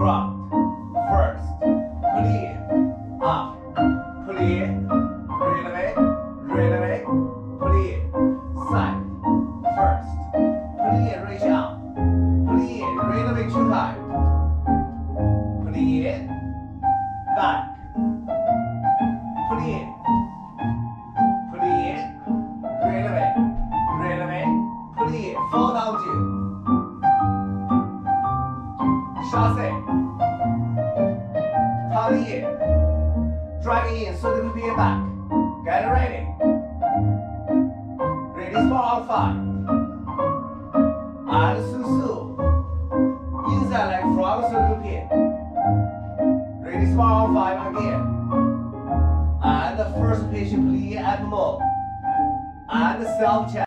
drop, first, plié, up, plié, relevé, relevé, plié, side, first, plié, reach up, plié, relevé two times, plié, back, plié, plié, relevé, relevé, plié, fall down two. Chassé, plié, driving in, so the plié back, get ready, ready for all five, and susu, inside leg frog, so the plié, ready for all five again, and the first patient plié and more, and self check.